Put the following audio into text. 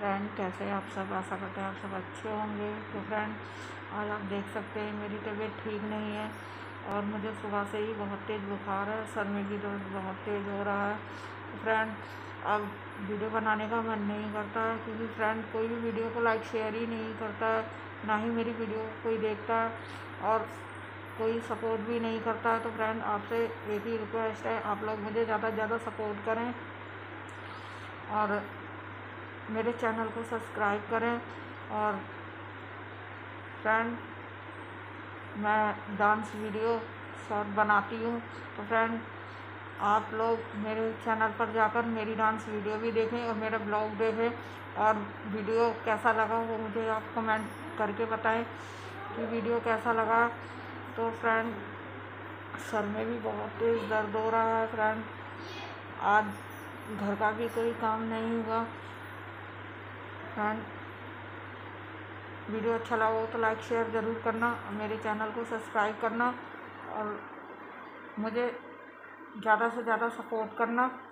Friend कैसे आप सब, आशा करते हैं आप सब अच्छे होंगे। तो फ्रेंड आज आप देख सकते हैं मेरी तबीयत ठीक नहीं है और मुझे सुबह से ही बहुत तेज़ बुखार है, सर में भी दर्द बहुत तेज़ हो रहा है। तो फ्रेंड अब वीडियो बनाने का मन नहीं करता है क्योंकि फ्रेंड कोई भी वीडियो को लाइक शेयर ही नहीं करता है, ना ही मेरी वीडियो कोई देखता है और कोई सपोर्ट भी नहीं करता है। तो फ्रेंड आपसे एक ही रिक्वेस्ट है, आप लोग मुझे ज़्यादा से ज़्यादा सपोर्ट करें और मेरे चैनल को सब्सक्राइब करें। और फ्रेंड मैं डांस वीडियो शॉर्ट बनाती हूँ, तो फ्रेंड आप लोग मेरे चैनल पर जाकर मेरी डांस वीडियो भी देखें और मेरा ब्लॉग देखें और वीडियो कैसा लगा वो मुझे आप कमेंट करके बताएं कि वीडियो कैसा लगा। तो फ्रेंड सर में भी बहुत तेज़ दर्द हो रहा है। फ्रेंड आज घर का भी कोई काम नहीं हुआ। फ्रेंड वीडियो अच्छा लगा हो तो लाइक शेयर ज़रूर करना, मेरे चैनल को सब्सक्राइब करना और मुझे ज़्यादा से ज़्यादा सपोर्ट करना।